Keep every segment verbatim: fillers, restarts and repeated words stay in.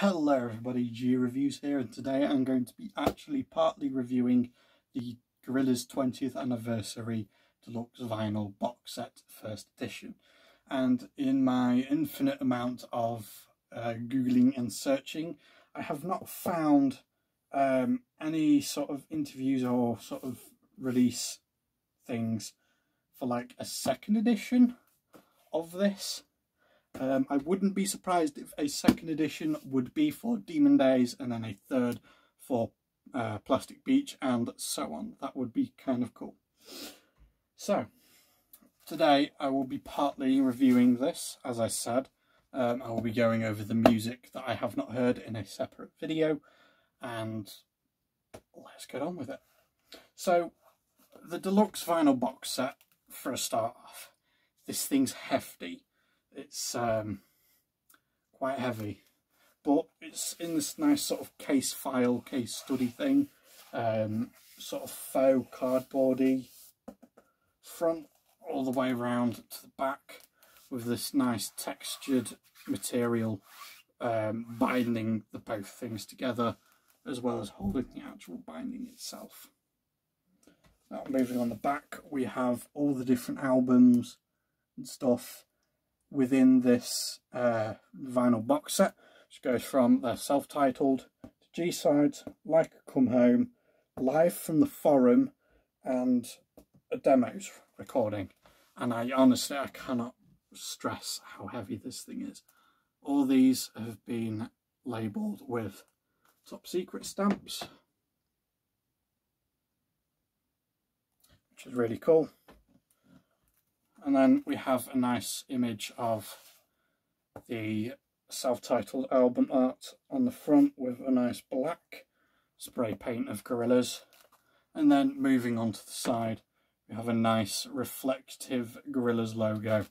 Hello everybody, G.reviewz here, and today I'm going to be actually partly reviewing the Gorillaz twentieth Anniversary Deluxe Vinyl Box Set First Edition. And in my infinite amount of uh, Googling and searching, I have not found um, any sort of interviews or sort of release things for like a second edition of this. Um, I wouldn't be surprised if a second edition would be for Demon Days and then a third for uh, Plastic Beach and so on. That would be kind of cool. So, today I will be partly reviewing this, as I said. Um, I will be going over the music that I have not heard in a separate video, and let's get on with it. So, the deluxe vinyl box set, for a start off. This thing's hefty. It's um, quite heavy, but it's in this nice sort of case file, case study thing, um, sort of faux cardboardy front all the way around to the back with this nice textured material um, binding the both things together as well as holding the actual binding itself. Now moving on the back, we have all the different albums and stuff within this uh, vinyl box set, which goes from their self-titled to G-Sides, Like a Come Home, Live from the Forum, and a demos recording. And I honestly, I cannot stress how heavy this thing is. All these have been labelled with top secret stamps, which is really cool. And then we have a nice image of the self-titled album art on the front with a nice black spray paint of Gorillaz. And then moving on to the side, we have a nice reflective Gorillaz logo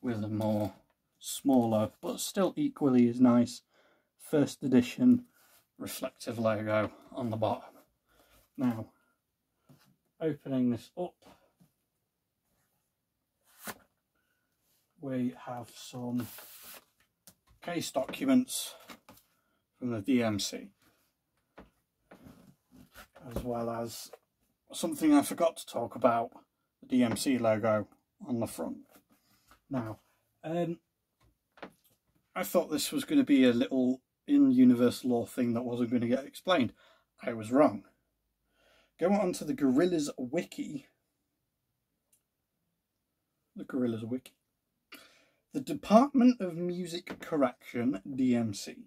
with a more smaller, but still equally as nice, first edition reflective logo on the bottom. Now, opening this up, we have some case documents from the D M C, as well as something I forgot to talk about, the D M C logo on the front. Now, um, I thought this was going to be a little in-universe lore thing that wasn't going to get explained. I was wrong. Go on to the Gorillaz Wiki. The Gorillaz Wiki. The Department of Music Correction, D M C,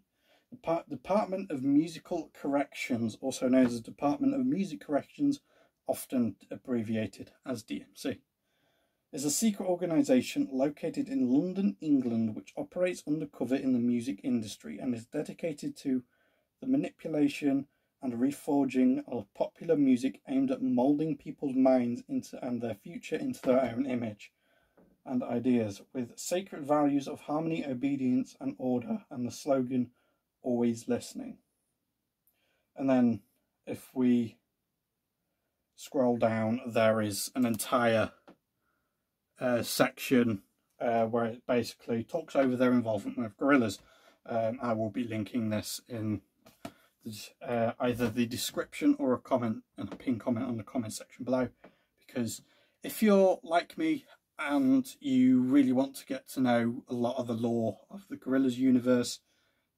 the Department of Musical Corrections, also known as the Department of Music Corrections, often abbreviated as D M C, is a secret organisation located in London, England, which operates undercover in the music industry and is dedicated to the manipulation and reforging of popular music aimed at moulding people's minds into and their future into their own image and ideas, with sacred values of harmony, obedience and order, and the slogan always listening. And then if we scroll down, there is an entire uh, section uh, where it basically talks over their involvement with Gorillaz. um, I will be linking this in uh, either the description or a comment and a pinned comment on the comment section below, because if you're like me and you really want to get to know a lot of the lore of the Gorillaz universe,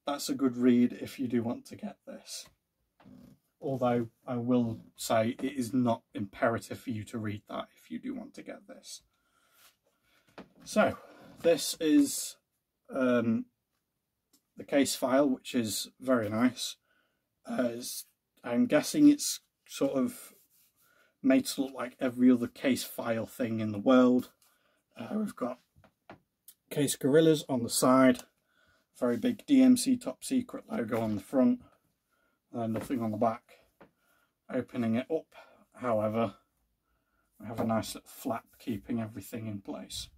that's a good read if you do want to get this. Although I will say it is not imperative for you to read that if you do want to get this. So this is um, the case file, which is very nice. Uh, it's, I'm guessing it's sort of made to look like every other case file thing in the world. Uh, we've got case Gorillaz on the side, very big D M C top secret logo on the front, and then nothing on the back. Opening it up, however, we have a nice little flap keeping everything in place.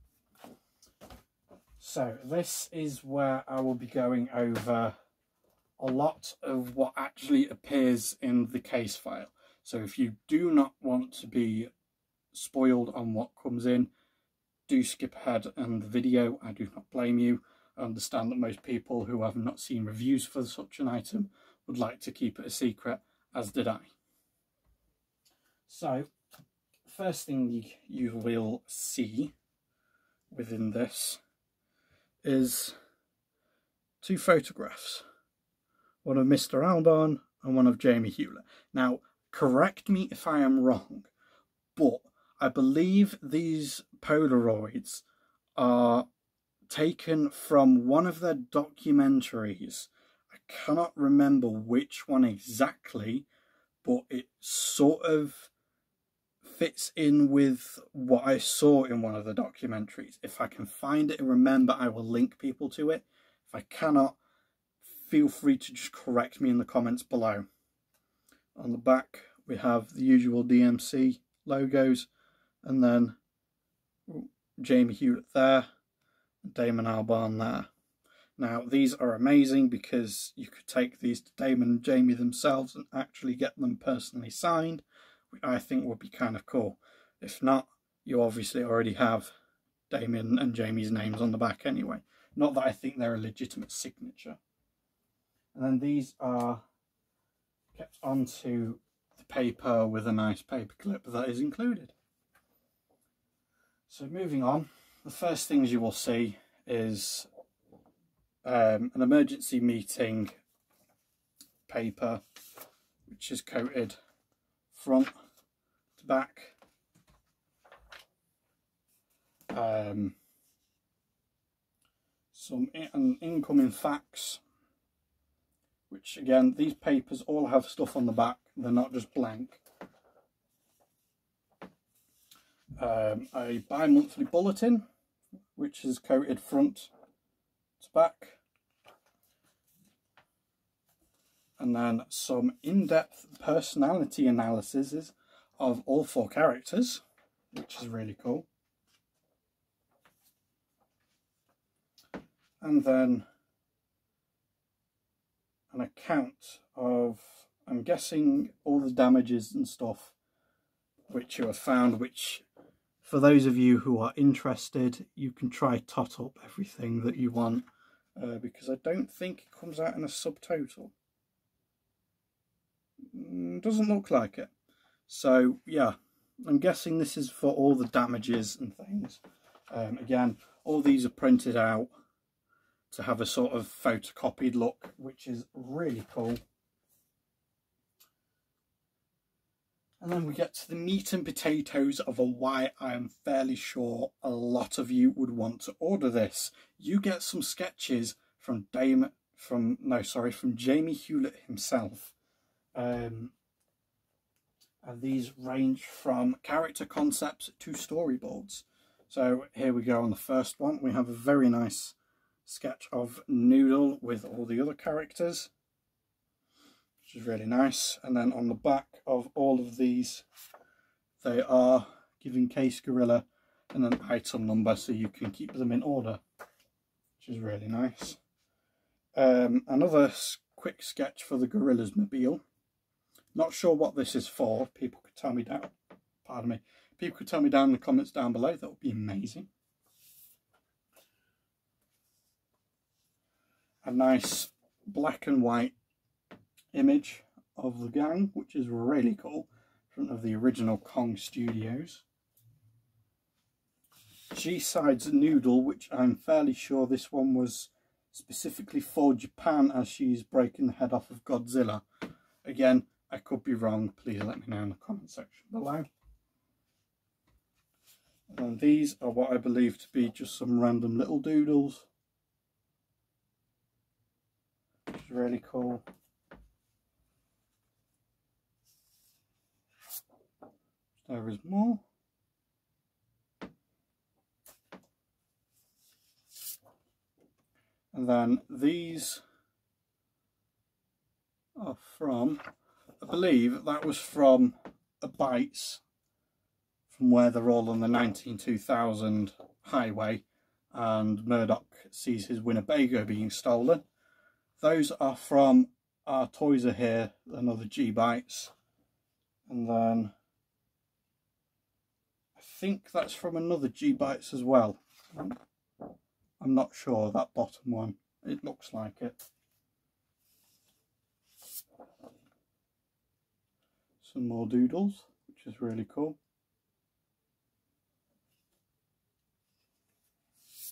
So this is where I will be going over a lot of what actually appears in the case file. So if you do not want to be spoiled on what comes in, do skip ahead in the video. I do not blame you. I understand that most people who have not seen reviews for such an item would like to keep it a secret, as did I. So, first thing you will see within this is two photographs, one of Mister Albarn and one of Jamie Hewlett. Now, correct me if I am wrong, but I believe these Polaroids are taken from one of their documentaries. I cannot remember which one exactly, but it sort of fits in with what I saw in one of the documentaries. If I can find it and remember, I will link people to it. If I cannot, feel free to just correct me in the comments below. On the back, we have the usual D M C logos, and then Jamie Hewlett there, Damon Albarn there. Now, these are amazing because you could take these to Damon and Jamie themselves and actually get them personally signed, which I think would be kind of cool. If not, you obviously already have Damon and Jamie's names on the back anyway. Not that I think they're a legitimate signature. And then these are kept onto the paper with a nice paper clip that is included. So moving on, the first things you will see is um, an emergency meeting paper, which is coated front to back. Um, some in incoming facts, which again, these papers all have stuff on the back, they're not just blank. Um, a bi-monthly bulletin, which is coated front to back. And then some in-depth personality analyses of all four characters, which is really cool. And then an account of, I'm guessing, all the damages and stuff which you have found, which for those of you who are interested, you can try tot up everything that you want, uh, because I don't think it comes out in a subtotal. Mm, doesn't look like it. So yeah, I'm guessing this is for all the damages and things. Um, again, all these are printed out to have a sort of photocopied look, which is really cool. And then we get to the meat and potatoes of why I am fairly sure a lot of you would want to order this. You get some sketches from Dame, from no, sorry, from Jamie Hewlett himself. Um, and these range from character concepts to storyboards. So here we go on the first one. We have a very nice sketch of Noodle with all the other characters, which is really nice. And then on the back of all of these, they are giving case gorilla and an item number, so you can keep them in order, which is really nice. Um, another quick sketch for the Gorillaz mobile. Not sure what this is for. People could tell me down. Pardon me. People could tell me down in the comments down below. That would be amazing. A nice black and white image of the gang, which is really cool, in front of the original Kong Studios. G-Sides Noodle, which I'm fairly sure this one was specifically for Japan, as she's breaking the head off of Godzilla. Again, I could be wrong, please let me know in the comment section below. And these are what I believe to be just some random little doodles. Really cool. There is more. And then these are from, I believe that was from the G-Bytes, from where they're all on the nineteen two thousand highway and Murdoc sees his Winnebago being stolen. Those are from Our Toys Are Here, another G-Bytes. And then I think that's from another G-Bytes as well. I'm not sure, that bottom one, it looks like it. Some more doodles, which is really cool.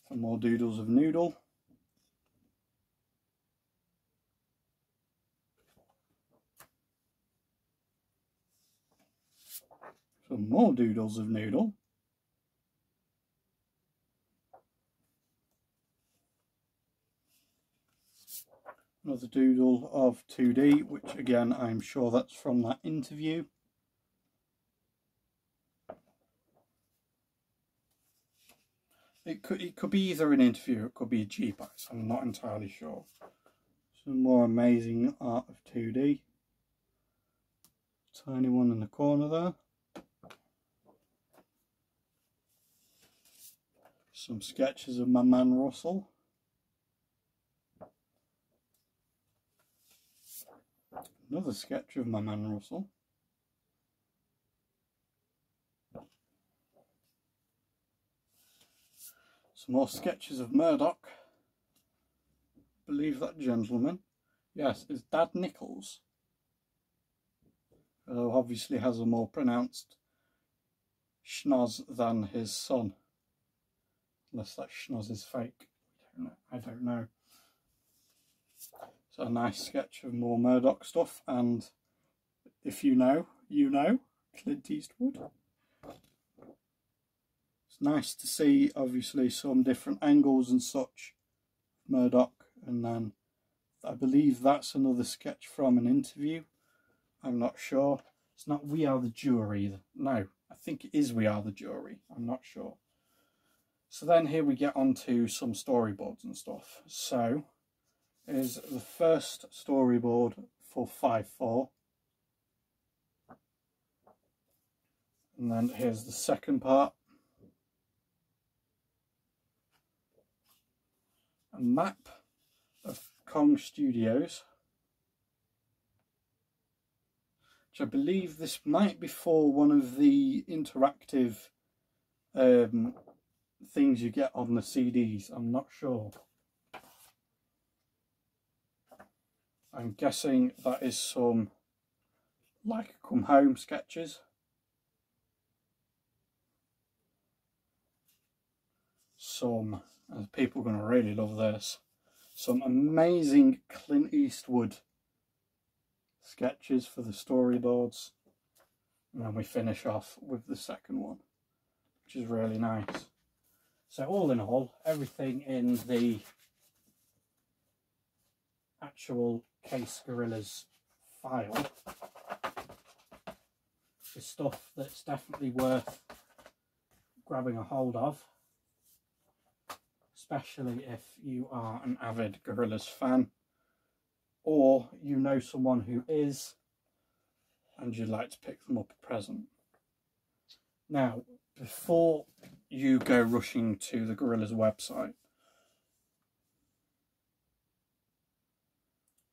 Some more doodles of Noodle. Some more doodles of Noodle. Another doodle of two D, which again I'm sure that's from that interview. It could, it could be either an interview or it could be a G-Bytes, I'm not entirely sure. Some more amazing art of two D. Tiny one in the corner there. Some sketches of my man Russell. Another sketch of my man Russell. Some more sketches of Murdoc. I believe that gentleman, yes, is Dad Niccals. Although obviously has a more pronounced schnoz than his son. Unless that schnoz is fake, I don't know. It's a nice sketch of more Murdoc stuff, and if you know, you know, Clint Eastwood. It's nice to see, obviously, some different angles and such, Murdoc, and then I believe that's another sketch from an interview. I'm not sure. It's not We Are the Jury. No, I think it is We Are the Jury. I'm not sure. So then here we get on to some storyboards and stuff. So is the first storyboard for Five Four. And then here's the second part. A map of Kong Studios. Which I believe this might be for one of the interactive um things you get on the C Ds, I'm not sure. I'm guessing that is some like come home sketches. Some, and people are going to really love this, some amazing Clint Eastwood sketches for the storyboards. And then we finish off with the second one, which is really nice. So all in all, everything in the actual Case Gorillaz file is stuff that's definitely worth grabbing a hold of, especially if you are an avid Gorillaz fan, or you know someone who is, and you'd like to pick them up at present. Now, before you go rushing to the Gorillaz website,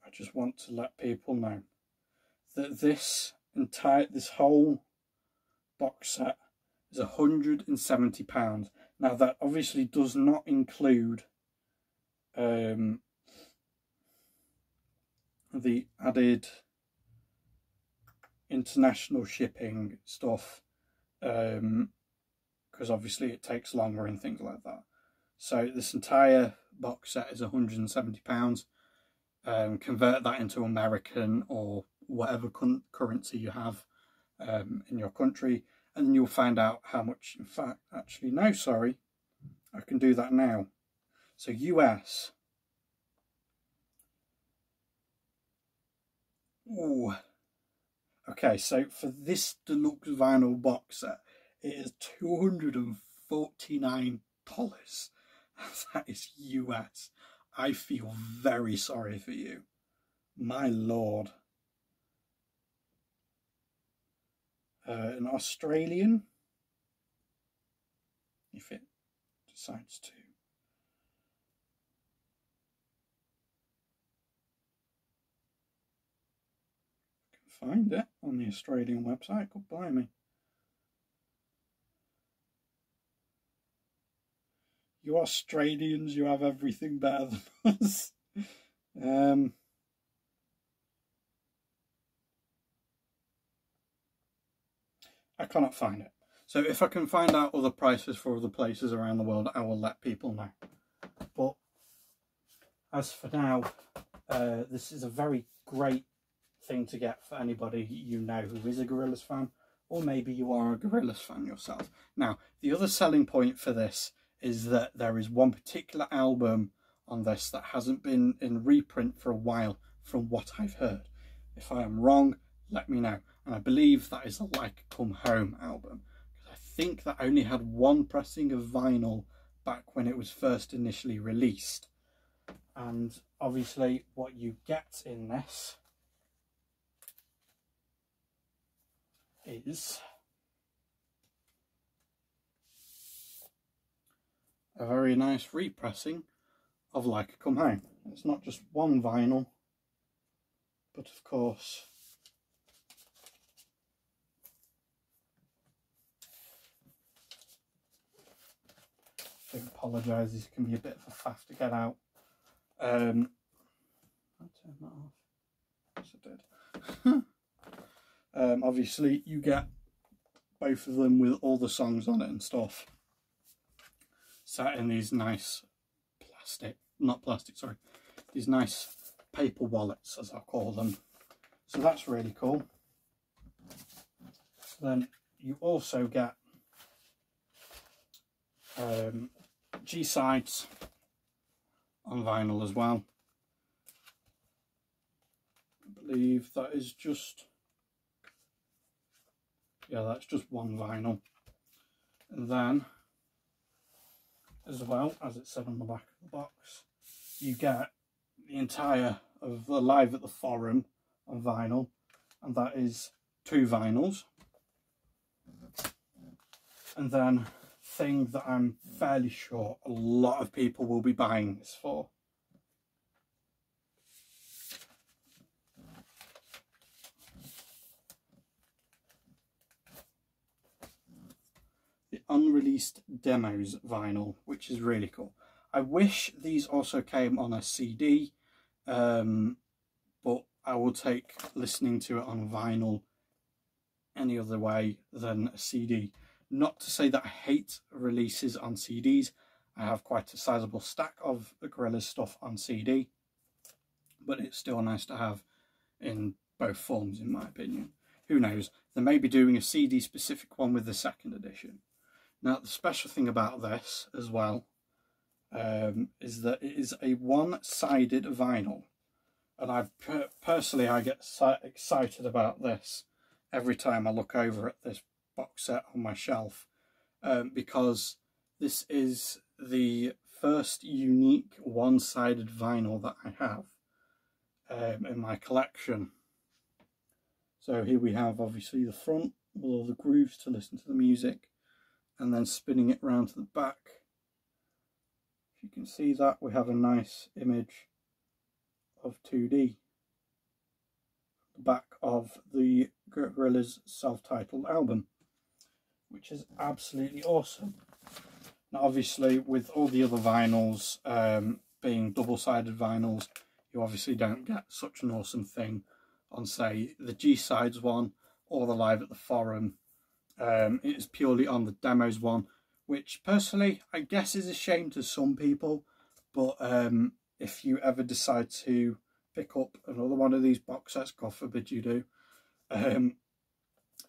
I just want to let people know that this entire this whole box set is one hundred and seventy pounds. Now that obviously does not include um the added international shipping stuff, um because obviously it takes longer and things like that. So this entire box set is one hundred and seventy pounds. Um, convert that into American or whatever currency you have um, in your country, and then you'll find out how much. In fact, actually, no, sorry, I can do that now. So U S. Ooh. Okay, so for this deluxe vinyl box set, it is two hundred and forty-nine dollars. That is U S. I feel very sorry for you. My lord. Uh, an Australian. If it decides to. I can find it on the Australian website. God blimey. you Australians, you have everything better than us. Um, I cannot find it. So if I can find out other prices for other places around the world, I will let people know. But as for now, uh, this is a very great thing to get for anybody you know who is a Gorillaz fan, or maybe you are a Gorillaz fan yourself. Now, the other selling point for this is that there is one particular album on this that hasn't been in reprint for a while, from what I've heard. If I am wrong, let me know. And I believe that is the Like Come Home album. I think that only had one pressing of vinyl back when it was first initially released. And obviously what you get in this is a very nice repressing of Like Come Home. It's not just one vinyl, but of course I apologise, this can be a bit of a faff to get out. Um, I'll turn that off. Yes, I did. Um, obviously, you get both of them with all the songs on it and stuff, sat in these nice plastic, not plastic, sorry, these nice paper wallets, as I call them. So that's really cool. Then you also get um, G-Sides on vinyl as well. I believe that is just... yeah, that's just one vinyl. And then, as well, as it said on the back of the box, you get the entire of the Live at the Forum on vinyl, and that is two vinyls. And then, thing that I'm fairly sure a lot of people will be buying this for, unreleased demos vinyl, which is really cool. I wish these also came on a C D, um, but I will take listening to it on vinyl any other way than a C D. Not to say that I hate releases on C Ds. I have quite a sizable stack of Gorillaz stuff on C D, but it's still nice to have in both forms, in my opinion. Who knows? They may be doing a C D specific one with the second edition. Now, the special thing about this as well um, is that it is a one-sided vinyl. And I per personally, I get so excited about this every time I look over at this box set on my shelf, um, because this is the first unique one-sided vinyl that I have um, in my collection. So here we have obviously the front with all the grooves to listen to the music, and then spinning it round to the back. If you can see that, we have a nice image of two D, the back of the Gorillaz self-titled album, which is absolutely awesome. Now obviously with all the other vinyls um, being double-sided vinyls, you obviously don't get such an awesome thing on, say, the G-Sides one or the Live at the Forum. Um, it is purely on the demos one, which personally I guess is a shame to some people, but um, if you ever decide to pick up another one of these box sets, God forbid you do, um,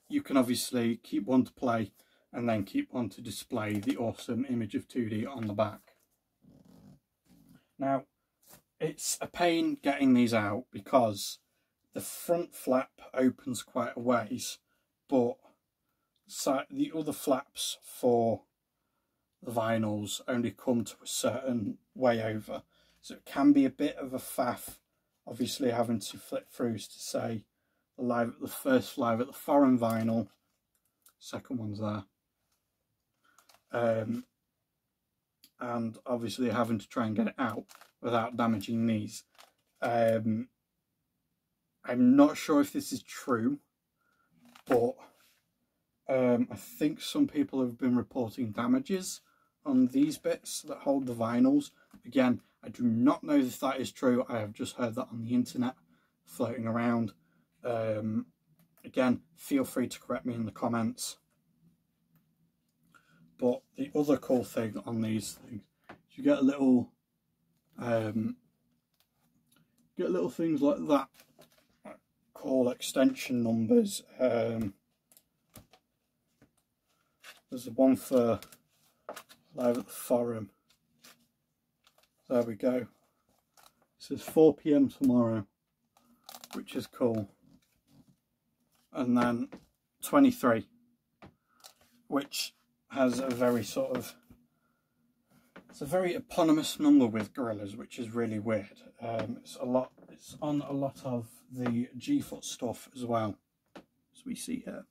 you can obviously keep one to play and then keep one to display the awesome image of two D on the back. Now, it's a pain getting these out because the front flap opens quite a ways, but so the other flaps for the vinyls only come to a certain way over, so it can be a bit of a faff obviously having to flip throughs to, say, the live the first Live at the Foreign vinyl, second one's there, um and obviously having to try and get it out without damaging these. um I'm not sure if this is true, but Um, I think some people have been reporting damages on these bits that hold the vinyls. Again, I do not know if that is true. I have just heard that on the internet floating around. Um, again, feel free to correct me in the comments. But the other cool thing on these things is you get a little um, get little things like that, like call extension numbers. Um, there's one for Live at the Forum. There we go. It says four p m tomorrow, which is cool. And then twenty-three, which has a very sort of, it's a very eponymous number with Gorillaz, which is really weird. Um, it's a lot, it's on a lot of the G-Foot stuff as well, as we see here.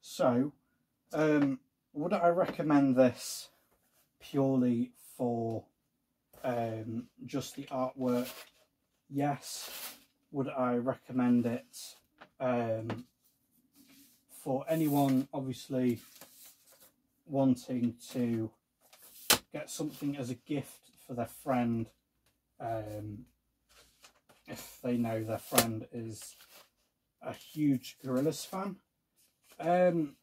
So, um, would I recommend this purely for um, just the artwork? Yes. Would I recommend it um, for anyone obviously wanting to get something as a gift for their friend, um, if they know their friend is a huge Gorillaz fan? Um,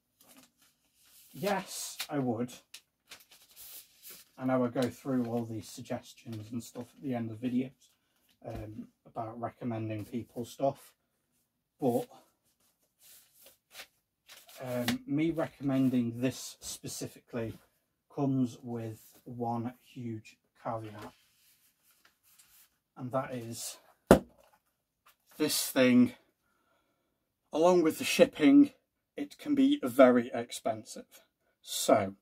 yes, I would, and I will go through all these suggestions and stuff at the end of videos um, about recommending people stuff. But um, me recommending this specifically comes with one huge caveat, and that is this thing, along with the shipping, it can be very expensive. So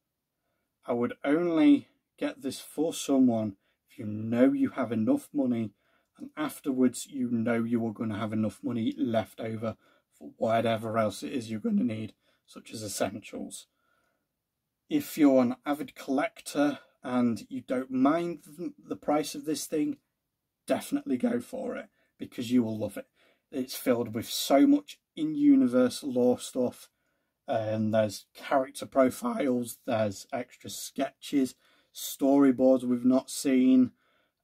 I would only get this for someone if you know you have enough money, and afterwards you know you are going to have enough money left over for whatever else it is you're going to need, such as essentials. If you're an avid collector and you don't mind the price of this thing, definitely go for it, because you will love it. It's filled with so much in-universe lore stuff, and there's character profiles, there's extra sketches, storyboards we've not seen.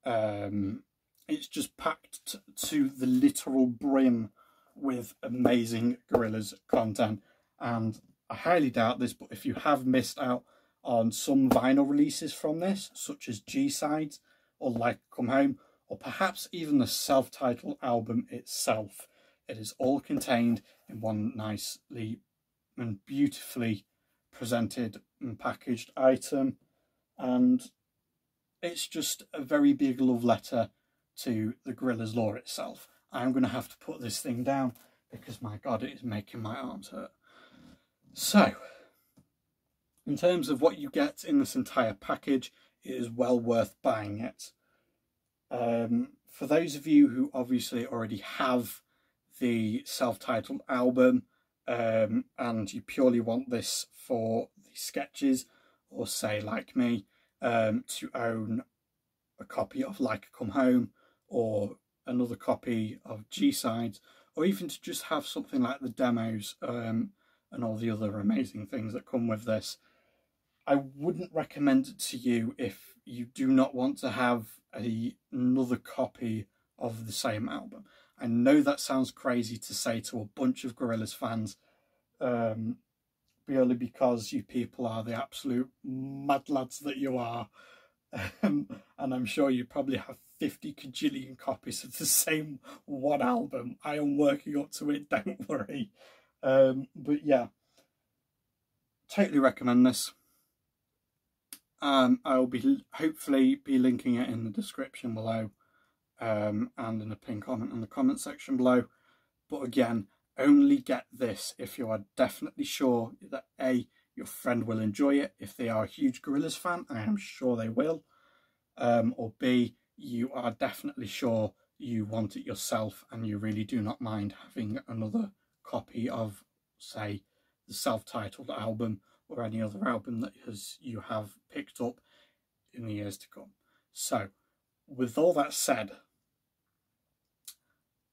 Um, it's just packed to the literal brim with amazing Gorillaz content, and I highly doubt this, but if you have missed out on some vinyl releases from this, such as G-Sides or Like Come Home, or perhaps even the self-titled album itself, it is all contained in one nicely and beautifully presented and packaged item. And it's just a very big love letter to the Gorillaz lore itself. I'm going to have to put this thing down because, my God, it is making my arms hurt. So, in terms of what you get in this entire package, it is well worth buying it. Um, for those of you who obviously already have the self-titled album um, and you purely want this for the sketches, or say like me, um, to own a copy of Like Come Home or another copy of G-Sides, or even to just have something like the demos um, and all the other amazing things that come with this, I wouldn't recommend it to you if you do not want to have a, another copy of the same album. I know that sounds crazy to say to a bunch of Gorillaz fans, um, purely because you people are the absolute mad lads that you are. Um, and I'm sure you probably have fifty kajillion copies of the same one album. I am working up to it, don't worry. Um, but yeah, totally recommend this. Um, I'll be hopefully be linking it in the description below, um, and in a pinned comment in the comment section below. But again, only get this if you are definitely sure that A, your friend will enjoy it. If they are a huge Gorillaz fan, I am sure they will. Um, or B, you are definitely sure you want it yourself and you really do not mind having another copy of, say, the self-titled album, or any other album that has, you have picked up in the years to come. So, with all that said,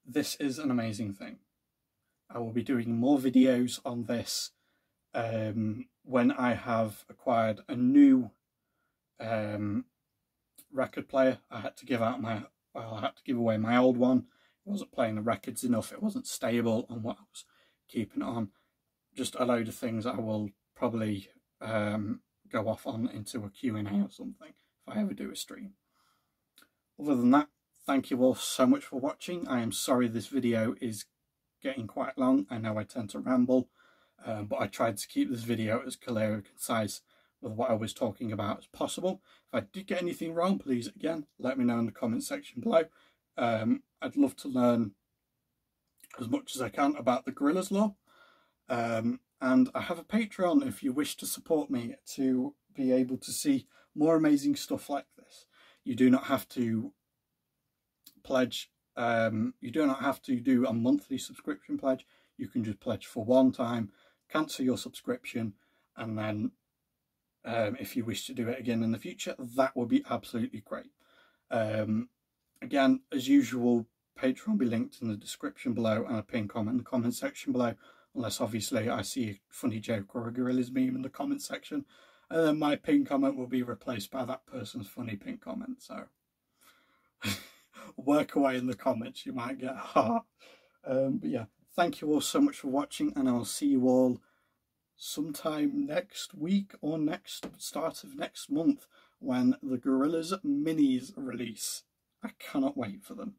this is an amazing thing. I will be doing more videos on this um, when I have acquired a new um, record player. I had to give out my, well, I had to give away my old one. It wasn't playing the records enough. It wasn't stable on what I was keeping it on. Just a load of things I will probably um, go off on into a Q and A or something if I ever do a stream. Other than that, thank you all so much for watching. I am sorry this video is getting quite long. I know I tend to ramble, um, but I tried to keep this video as clear and concise with what I was talking about as possible. If I did get anything wrong, please again let me know in the comment section below. Um, I'd love to learn as much as I can about the Gorillaz law. Um, and I have a Patreon if you wish to support me to be able to see more amazing stuff like this. You do not have to pledge, um, you do not have to do a monthly subscription pledge. You can just pledge for one time, cancel your subscription, and then um, if you wish to do it again in the future, that would be absolutely great. Um, again, as usual, Patreon will be linked in the description below and a pinned comment in the comment section below, unless obviously I see a funny joke or a Gorillaz meme in the comment section, and then my pinned comment will be replaced by that person's funny pinned comment. So work away in the comments, you might get hot. Um, but yeah, thank you all so much for watching, and I'll see you all sometime next week or next start of next month when the Gorillaz minis release. I cannot wait for them.